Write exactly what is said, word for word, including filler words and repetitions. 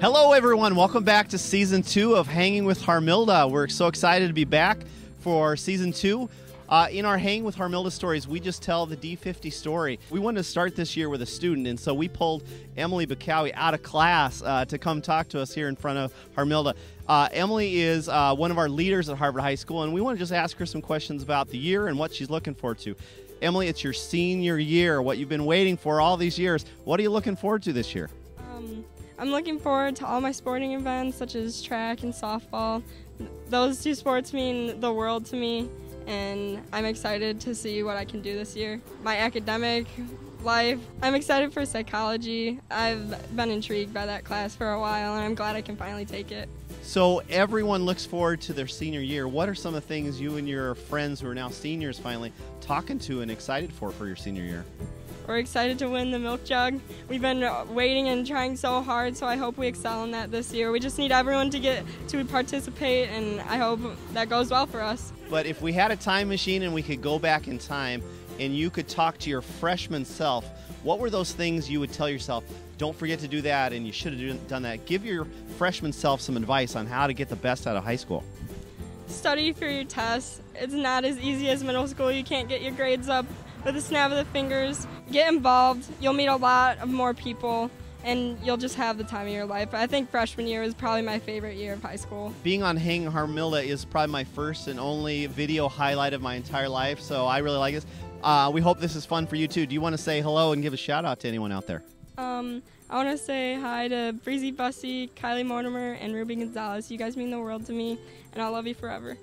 Hello, everyone. Welcome back to Season two of Hanging with Harmilda. We're so excited to be back for Season two. Uh, in our Hanging with Harmilda stories, we just tell the D fifty story. We wanted to start this year with a student, and so we pulled Emily Bokowy out of class uh, to come talk to us here in front of Harmilda. Uh, Emily is uh, one of our leaders at Harvard High School, and we want to just ask her some questions about the year and what she's looking forward to. Emily, it's your senior year, what you've been waiting for all these years. What are you looking forward to this year? Um, I'm looking forward to all my sporting events, such as track and softball. Those two sports mean the world to me, and I'm excited to see what I can do this year. My academic life, I'm excited for psychology. I've been intrigued by that class for a while, and I'm glad I can finally take it. So everyone looks forward to their senior year. What are some of the things you and your friends who are now seniors finally talking to and excited for for your senior year? We're excited to win the milk jug. We've been waiting and trying so hard, so I hope we excel in that this year. We just need everyone to get to participate, and I hope that goes well for us. But if we had a time machine and we could go back in time and you could talk to your freshman self, what were those things you would tell yourself, don't forget to do that and you should have done that? Give your freshman self some advice on how to get the best out of high school. Study for your tests. It's not as easy as middle school. You can't get your grades up with a snap of the fingers. Get involved. You'll meet a lot of more people, and you'll just have the time of your life. I think freshman year is probably my favorite year of high school. Being on Hanging Harmilda is probably my first and only video highlight of my entire life, so I really like this. Uh, we hope this is fun for you, too. Do you want to say hello and give a shout-out to anyone out there? Um, I want to say hi to Breezy Bussy, Kylie Mortimer, and Ruby Gonzalez. You guys mean the world to me, and I'll love you forever.